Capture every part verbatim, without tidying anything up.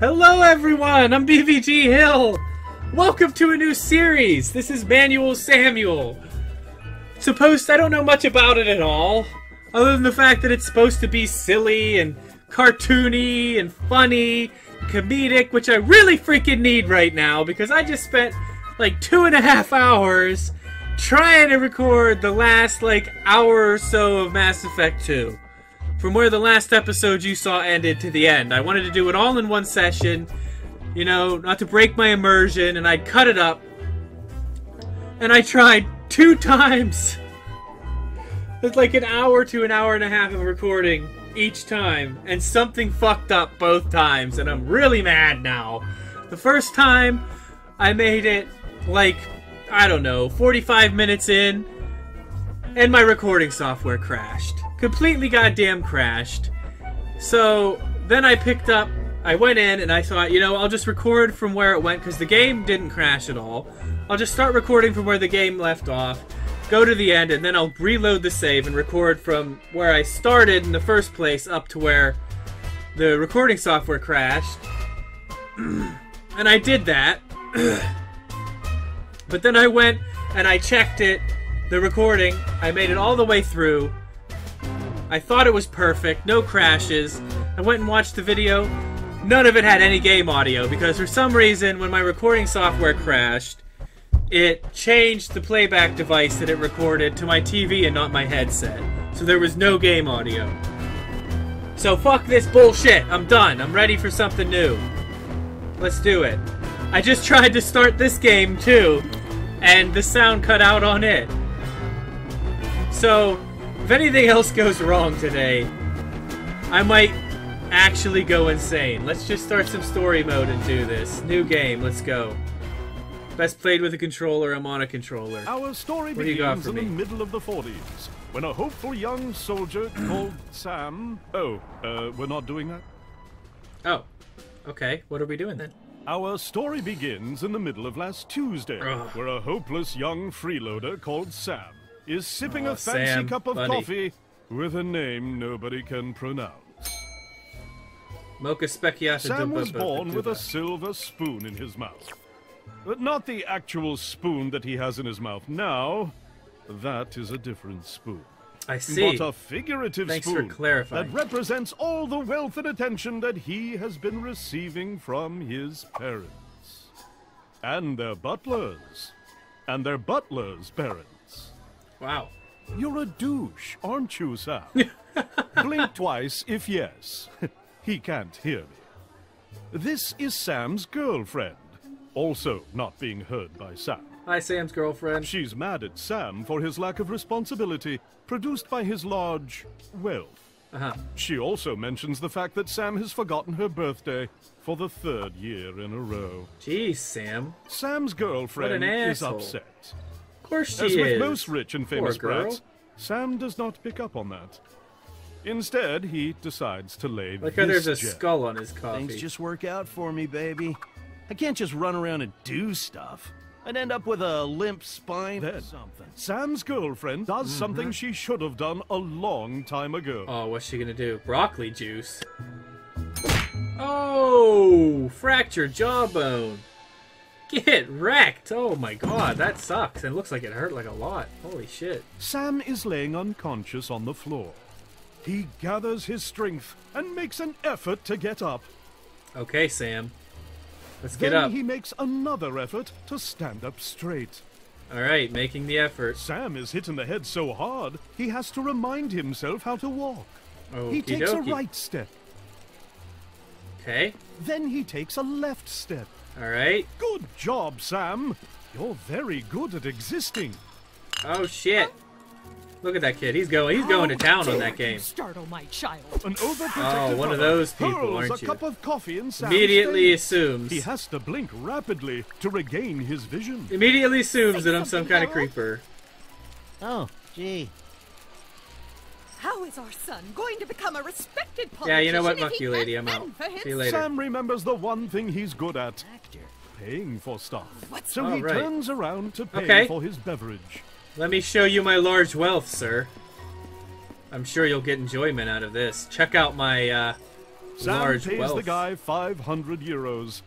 Hello everyone, I'm B V G Hill. Welcome to a new series. This is Manual Samuel. It's supposed, I don't know much about it at all, other than the fact that it's supposed to be silly and cartoony and funny, comedic, which I really freaking need right now because I just spent like two and a half hours trying to record the last like hour or so of Mass Effect two. From where the last episode you saw ended to the end. I wanted to do it all in one session, you know, not to break my immersion, and I'd cut it up. And I tried two times. It's like an hour to an hour and a half of recording each time, and something fucked up both times, and I'm really mad now. The first time, I made it, like, I don't know, forty-five minutes in, and my recording software crashed. Completely goddamn crashed. So then I picked up, I went in and I thought, you know, I'll just record from where it went because the game didn't crash at all. I'll just start recording from where the game left off, go to the end, and then I'll reload the save and record from where I started in the first place up to where the recording software crashed. And I did that. But then I went and I checked it, the recording, I made it all the way through. I thought it was perfect, no crashes. I went and watched the video. None of it had any game audio because for some reason when my recording software crashed, it changed the playback device that it recorded to my T V and not my headset. So there was no game audio. So fuck this bullshit. I'm done. I'm ready for something new. Let's do it. I just tried to start this game too, and the sound cut out on it. So if anything else goes wrong today, I might actually go insane. Let's just start some story mode and do this. New game, let's go. Best played with a controller, I'm on a controller. Our story what begins in me? the middle of the forties, when a hopeful young soldier called Sam... Oh, uh, we're not doing that? Oh, okay. What are we doing then? Our story begins in the middle of last Tuesday, Ugh. where a hopeless young freeloader called Sam is sipping oh, a fancy Sam, cup of buddy. coffee with a name nobody can pronounce. Mocha Specchiata. Sam was born with a silver spoon in his mouth. But not the actual spoon that he has in his mouth now. That is a different spoon. I see. But a figurative Thanks spoon for clarifying. that represents all the wealth and attention that he has been receiving from his parents. And their butlers. And their butlers' parents. Wow. You're a douche, aren't you, Sam? Blink twice if yes. He can't hear me. This is Sam's girlfriend, also not being heard by Sam. Hi, Sam's girlfriend. She's mad at Sam for his lack of responsibility, produced by his large wealth. Uh-huh. She also mentions the fact that Sam has forgotten her birthday for the third year in a row. Jeez, Sam. Sam's girlfriend is upset. Of course she As with is. most rich and famous brats, Sam does not pick up on that. Instead, he decides to lay Look how there's a jet. skull on his coffee. Things just work out for me, baby. I can't just run around and do stuff. I'd end up with a limp spine then, or something. Sam's girlfriend does mm-hmm. something she should have done a long time ago. Oh, what's she gonna do? Broccoli juice. Oh, fractured jawbone. Get wrecked! Oh my god, that sucks. It looks like it hurt like a lot. Holy shit. Sam is laying unconscious on the floor. He gathers his strength and makes an effort to get up. Okay, Sam. Let's get up. Then he makes another effort to stand up straight. Alright, making the effort. Sam is hit in the head so hard, he has to remind himself how to walk. Okey-dokey. He takes a right step. Okay. Then he takes a left step. All right. Good job, Sam. You're very good at existing. Oh shit! Look at that kid. He's going. He's going to town on that game. Startle my child. An overprotective oh, one of those people, aren't you? A cup of coffee in Sam's Immediately assumes he has to blink rapidly to regain his vision. Immediately assumes that I'm some kind of creeper. Oh, gee. How is our son going to become a respected politician? Yeah, you know what, fuck you, lady, I'm out. See you later. Sam remembers the one thing he's good at. Actor. Paying for stuff. What's so he right. turns around to pay okay. for his beverage. Let me show you my large wealth, sir. I'm sure you'll get enjoyment out of this. Check out my uh, Sam large pays wealth. The guy five hundred euros,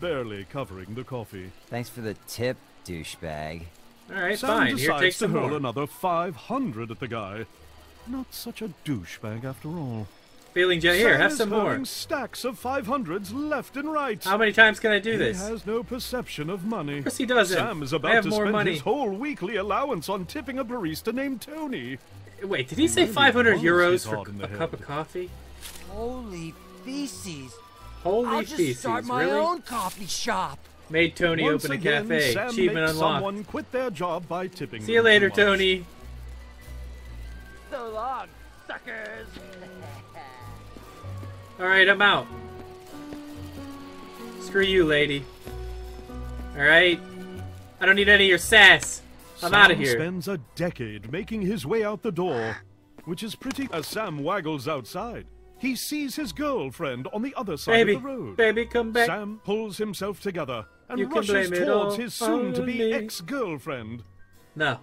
barely covering the coffee. Thanks for the tip, douchebag. All right, Sam fine. Here, take some more. Hurl another five hundred at the guy. Not such a douchebag after all. Feeling jet here. Sam have some more. Stacks of five hundreds left and right. How many times can I do this? He has no perception of money. Of course he doesn't. Sam is about I have to more spend money. His whole weekly allowance on tipping a barista named Tony. Wait, did he say five hundred euros for a head. cup of coffee? Holy feces! Holy I'll just feces! Start my really? own coffee shop. Made Tony Once open again, a cafe. Sam Achievement unlocked. Someone quit their job by tipping. See you later, Tony. So long, suckers. Alright, I'm out. Screw you, lady. Alright? I don't need any of your sass. I'm out of here. Sam spends a decade making his way out the door, which is pretty... As Sam waggles outside, he sees his girlfriend on the other side baby, of the road. Baby, come back. Sam pulls himself together and you rushes towards his soon-to-be ex-girlfriend. No.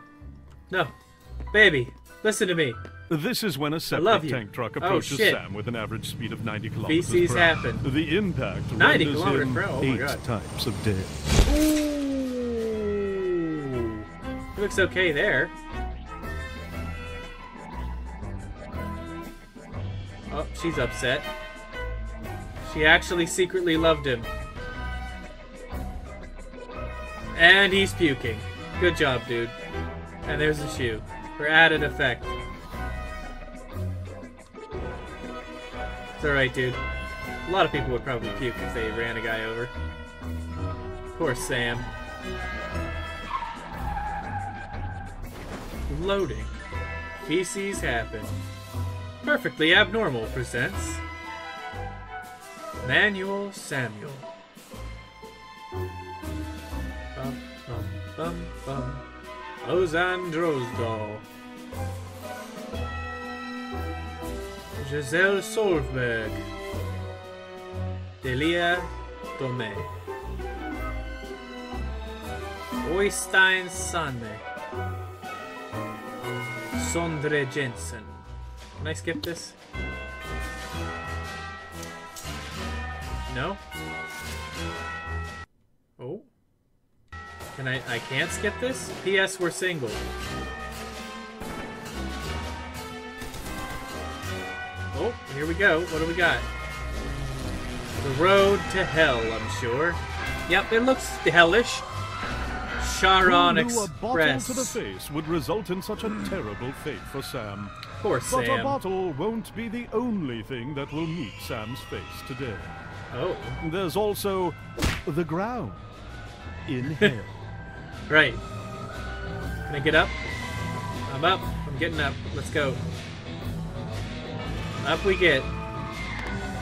No. Baby, listen to me. This is when a septic tank truck approaches oh, Sam with an average speed of ninety kilometers B Cs per hour. Happen. The impact renders him per hour. Oh, eight God. times of death. Ooh. It looks okay there. Oh, she's upset. She actually secretly loved him. And he's puking. Good job, dude. And there's the shoe. For added effect. It's alright, dude. A lot of people would probably puke if they ran a guy over. Poor Sam. Loading. Feces happen. Perfectly Abnormal presents... Manual Samuel. Bum, bum, bum, bum. Ozan Drozdal. Giselle Solberg, Delia Tome, Oystein Sande, Sondre Jensen. Can I skip this? No? Oh? Can I- I can't skip this? P S We're single. Oh, here we go. What do we got? The road to hell, I'm sure. Yep, it looks hellish. Chiron Express. A bottle to the face would result in such a terrible fate for Sam. Poor Sam. But a bottle won't be the only thing that will meet Sam's face today. Oh. There's also the ground in hell. Right. Can I get up? I'm up. I'm getting up. Let's go. Up we get.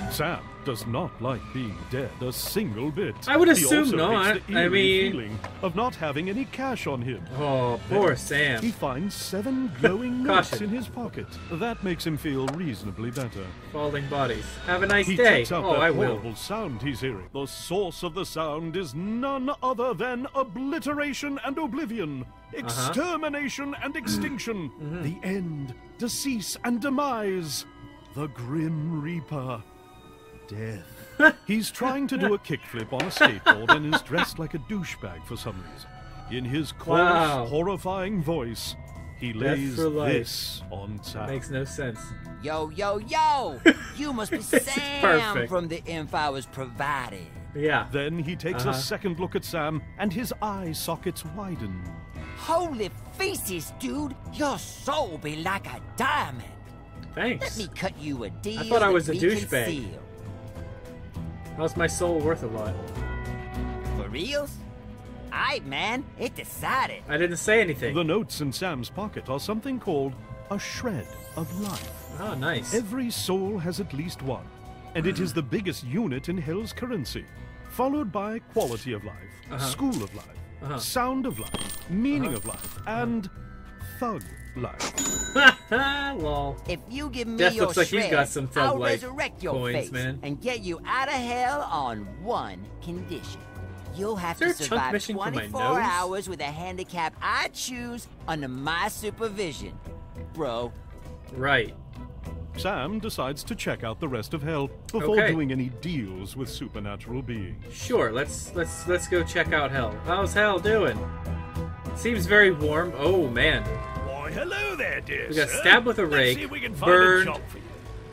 Sam does not like being dead a single bit. I would assume not. I mean, feeling of not having any cash on him. Oh, poor then Sam. He finds seven glowing notes in his pocket. That makes him feel reasonably better. Falling bodies. Have a nice he day. Takes up oh, that I will. Horrible sound he's hearing. The source of the sound is none other than obliteration and oblivion. Extermination uh-huh. and extinction. Mm-hmm. The end, decease and demise. The Grim Reaper. Death. He's trying to do a kickflip on a skateboard and is dressed like a douchebag for some reason. In his coarse, wow. horrifying voice, he lays this on top. Makes no sense. Yo, yo, yo! You must be Sam from the info I was provided. Yeah. Then he takes uh-huh. a second look at Sam and his eye sockets widen. Holy feces, dude! Your soul be like a diamond. Thanks. Let me cut you a deal. I thought I was a douchebag. How's my soul worth a lot? For reals? Aight, man. It decided. I didn't say anything. The notes in Sam's pocket are something called a shred of life. Oh, nice. Every soul has at least one, and it is the biggest unit in hell's currency, followed by quality of life, uh-huh. school of life, uh-huh. sound of life, meaning uh-huh. of life, and thug. Life. Lol. If you give me Death your looks like shred, he's got some I'll resurrect your coins, face man. and get you out of hell on one condition. You'll have to survive twenty-four hours with a handicap I choose under my supervision, bro. Right. Sam decides to check out the rest of Hell before okay. doing any deals with supernatural beings. Sure, let's let's let's go check out Hell. How's Hell doing? Seems very warm. Oh man. Why, hello there, dear. We got sir. stabbed with a rake, burned, a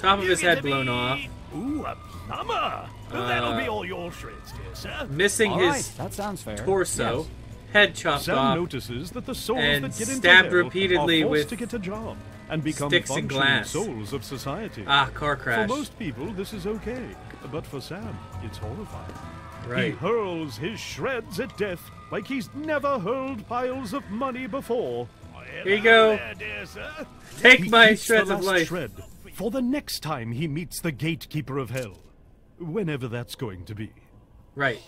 top you of his head blown me. off. Ooh, a plumber. Uh, That'll be all your shreds, dear sir. Missing all his right. that sounds fair. torso. Yes. Head chopped Sam off, notices that the souls and that get into stabbed repeatedly with to get a job and become sticks and glass. Souls of society. Ah, car crash. For most people, this is okay, but for Sam, it's horrifying. Right. He hurls his shreds at death like he's never hurled piles of money before. Here you go. Take he my shreds the last of life. Shred for the next time he meets the gatekeeper of Hell, whenever that's going to be. Right.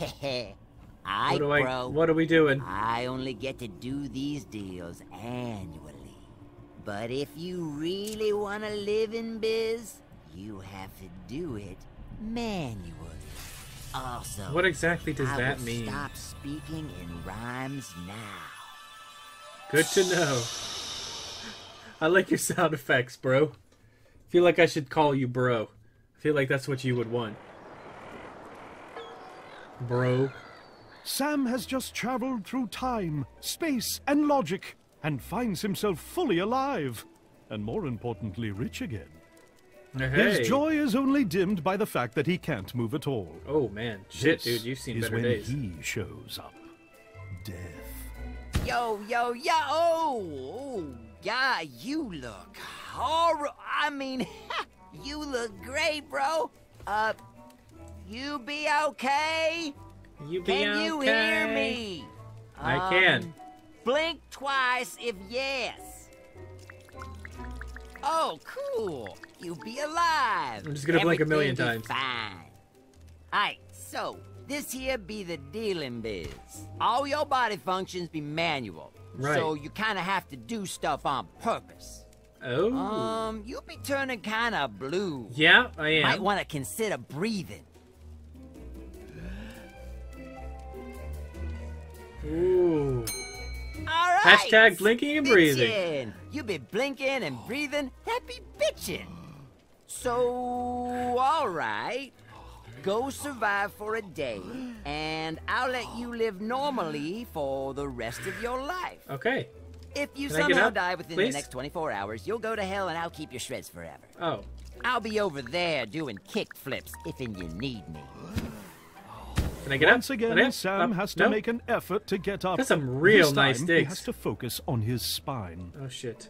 I, what, do I bro, what are we doing? I only get to do these deals annually. But if you really want to live in biz, you have to do it manually. Also, what exactly does I that mean? Stop speaking in rhymes now. Good to know. I like your sound effects, bro. I feel like I should call you bro. I feel like that's what you would want. Bro. Sam has just traveled through time, space, and logic, and finds himself fully alive, and more importantly, rich again. Hey. His joy is only dimmed by the fact that he can't move at all. Oh man, shit, this dude, you've seen better days. Is when he shows up. Death. Yo, yo, yo! Oh, oh yeah, you look horrible. I mean, you look great, bro. Uh, you be okay? You be can okay. you hear me? I um, can. Blink twice if yes. Oh, cool. You be alive. I'm just gonna Everything blink a million times. Fine. Alright, so this here be the dealing biz. All your body functions be manual. Right. So you kind of have to do stuff on purpose. Oh. Um, you be turning kind of blue. Yeah, I am. Might want to consider breathing. Ooh. All right. Hashtag blinking and breathing. Bitchin'. You be blinking and breathing, that be bitching. So, all right. Go survive for a day, and I'll let you live normally for the rest of your life. Okay. If you Can somehow up, die within please? the next twenty-four hours, you'll go to hell and I'll keep your shreds forever. Oh. I'll be over there doing kick flips if and you need me. Can I get Once up? again, Sam up? has to no? make an effort to get up. That's some real time, nice digs. He has to focus on his spine. Oh shit!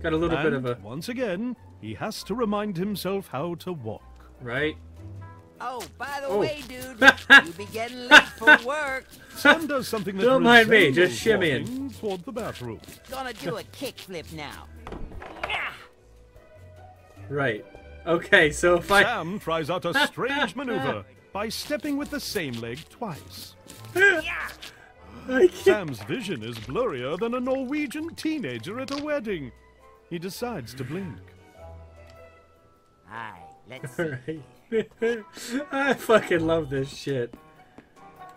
Got a little and bit of a. Once again, he has to remind himself how to walk. Right. Oh, by the oh. way, dude, you be getting late for work. Sam does something that don't mind me. Just shimmying toward the bathroom. Gonna do a kickflip now. Right. Okay, so if I... Sam tries out a strange maneuver by stepping with the same leg twice. Sam's vision is blurrier than a Norwegian teenager at a wedding. He decides to blink. Hi, let's see. I fucking love this shit.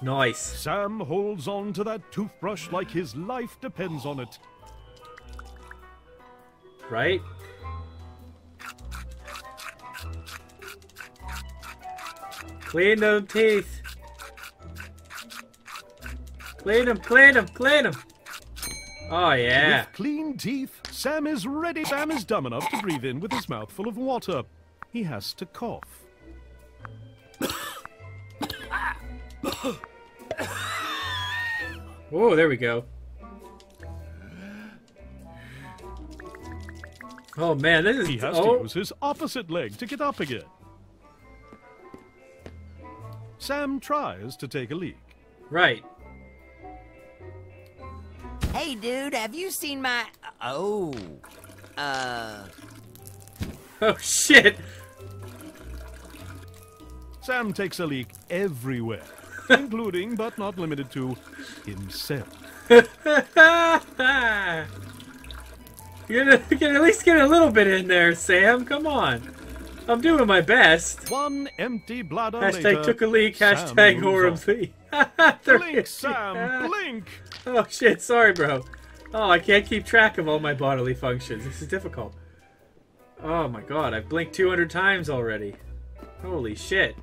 Nice. Sam holds on to that toothbrush like his life depends on it. Right? Clean them teeth. Clean them, clean them, clean them. Oh yeah. With clean teeth, Sam is ready. Sam is dumb enough to breathe in with his mouth full of water. He has to cough. Oh, there we go. Oh man, this is. He has oh. to use his opposite leg to get up again. Sam tries to take a leak. Right. Hey, dude, have you seen my... Oh. Uh... Oh, shit. Sam takes a leak everywhere, including, but not limited to, himself. You're gonna, you're gonna at least get a little bit in there, Sam. Come on. I'm doing my best. One empty bladder hashtag later, took a leak. Hashtag horribly. Blink, Sam. Blink. Oh shit! Sorry, bro. Oh, I can't keep track of all my bodily functions. This is difficult. Oh my god, I've blinked two hundred times already. Holy shit.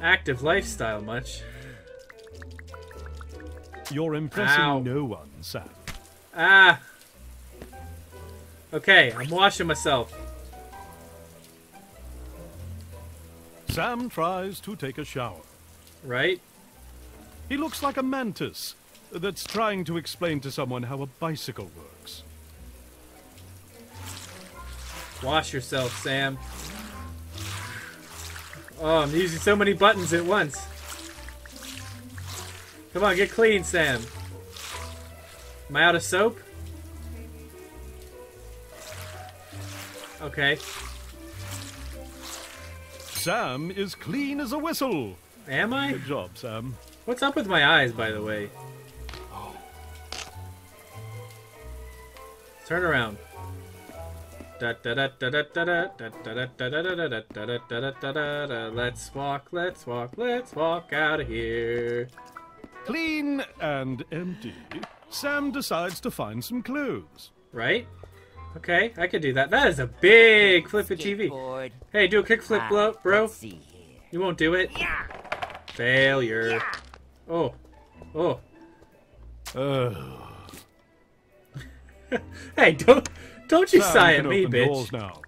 Active lifestyle much. You're impressing Ow. no one, Sam. Ah. Okay, I'm washing myself. Sam tries to take a shower. Right? He looks like a mantis that's trying to explain to someone how a bicycle works. Wash yourself, Sam. Oh, I'm using so many buttons at once. Come on, get clean, Sam. Am I out of soap? Okay. Sam is clean as a whistle. Am I? Good job, Sam. What's up with my eyes, by the way? Oh. Turn around. Let's walk, let's walk, let's walk out of here. Clean and empty. Sam decides to find some clothes. Right? Okay, I could do that. That is a big flippin' T V. Hey, do a kickflip, bro. You won't do it. Failure. Oh. Oh. Oh. Hey, don't don't you Sam sigh at me, bitch. Now.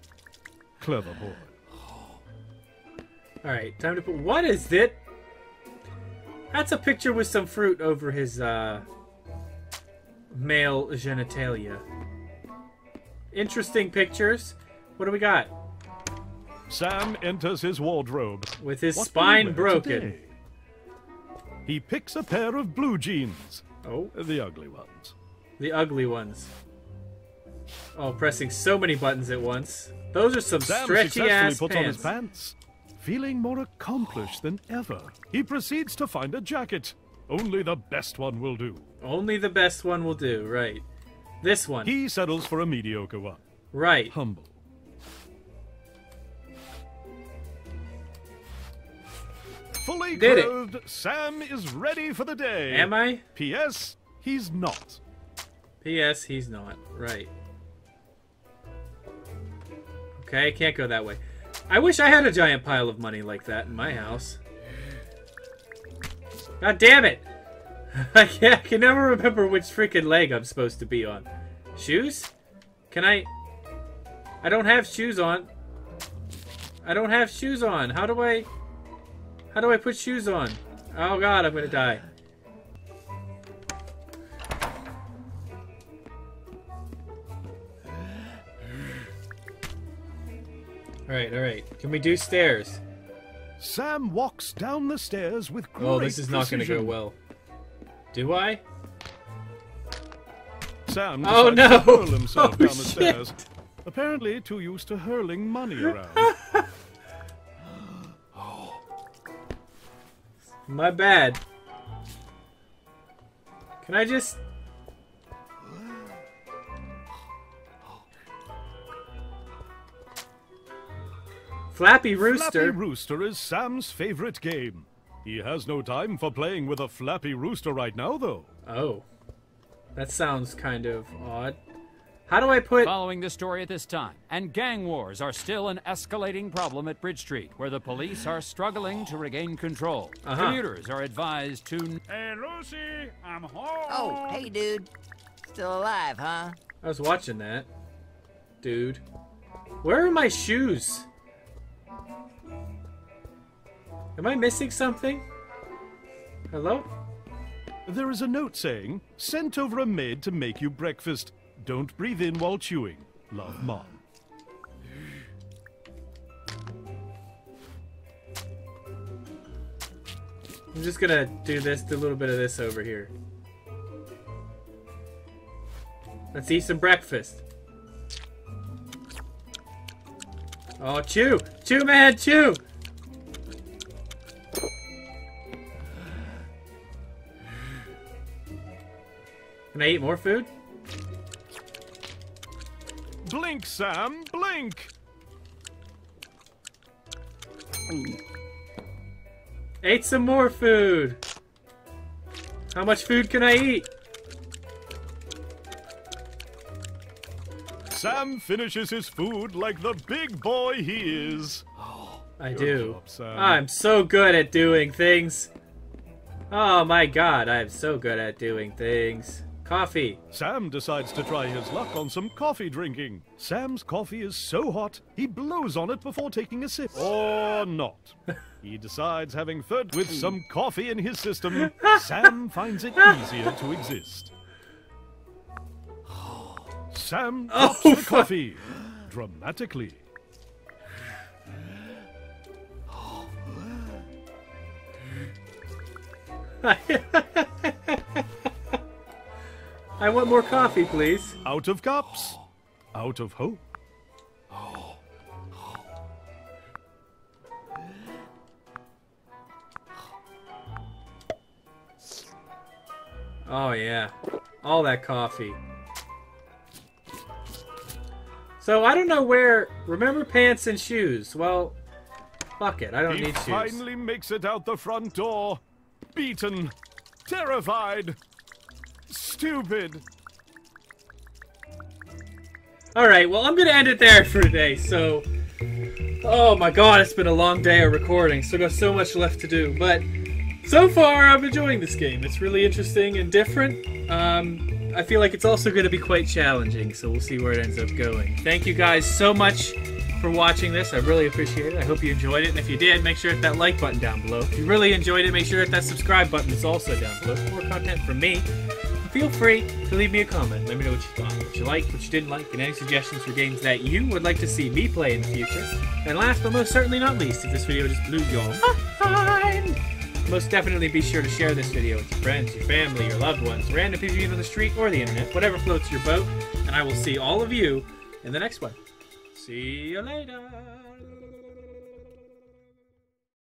Clever boy. Alright, time to put what is it? That's a picture with some fruit over his uh male genitalia. Interesting pictures. What do we got? Sam enters his wardrobe. With his what spine broken. Today? He picks a pair of blue jeans. Oh. The ugly ones. The ugly ones. Oh, pressing so many buttons at once. Those are some stretchy-ass pants. Sam successfully puts on his pants. Feeling more accomplished than ever, he proceeds to find a jacket. Only the best one will do. Only the best one will do, right. This one. He settles for a mediocre one. Right. Humble. Fully clothed, Sam is ready for the day. Am I? P S. He's not. P S. He's not. Right. Okay, can't go that way. I wish I had a giant pile of money like that in my house. God damn it! I can't, I can never remember which freaking leg I'm supposed to be on. Shoes? Can I... I don't have shoes on. I don't have shoes on. How do I... How do I put shoes on? Oh god, I'm gonna die. Alright, alright. Can we do stairs? Sam walks down the stairs with great precision. Oh, this is not gonna go well. Do I? Sam decides oh, no. to hurl himself oh, down the shit. stairs. Apparently too used to hurling money around. My bad. Can I just... Flappy Rooster? Flappy Rooster is Sam's favorite game. He has no time for playing with a Flappy Rooster right now, though. Oh. That sounds kind of odd. How do I put... Following the story at this time, and gang wars are still an escalating problem at Bridge Street, where the police are struggling to regain control. Uh-huh. Commuters are advised to... Hey, Lucy, I'm home! Oh, hey, dude. Still alive, huh? I was watching that. Dude. Where are my shoes? Am I missing something? Hello? There is a note saying, sent over a maid to make you breakfast. Don't breathe in while chewing. Love, Mom. I'm just gonna do this, do a little bit of this over here. Let's eat some breakfast. Oh, chew! Chew, man, chew! Can I eat more food? Blink, Sam, blink! Ate some more food! How much food can I eat? Sam finishes his food like the big boy he is. I good do. Job, Sam. I'm so good at doing things. Oh my god, I'm so good at doing things. Coffee. Sam decides to try his luck on some coffee drinking. Sam's coffee is so hot, he blows on it before taking a sip. Or not. He decides having third with some coffee in his system, Sam finds it easier to exist. Sam drops oh, the coffee, dramatically. I want more coffee, please. Out of cups, out of hope. Oh yeah, all that coffee. So I don't know where. Remember pants and shoes. Well, fuck it. I don't need shoes. He finally makes it out the front door, beaten, terrified, stupid. All right. Well, I'm gonna end it there for today. So, oh my god, it's been a long day of recording. So there's so much left to do. But so far, I'm enjoying this game. It's really interesting and different. Um. I feel like it's also going to be quite challenging, so we'll see where it ends up going. Thank you guys so much for watching this. I really appreciate it. I hope you enjoyed it, and if you did, make sure to hit that like button down below. If you really enjoyed it, make sure to hit that subscribe button is also down below for more content from me. And feel free to leave me a comment. Let me know what you thought, what you liked, what you didn't like, and any suggestions for games that you would like to see me play in the future. And last but most certainly not least, if this video just blew y'all behind, most definitely be sure to share this video with your friends, your family, your loved ones, random people you meet on the street or the internet, whatever floats your boat, and I will see all of you in the next one. See you later!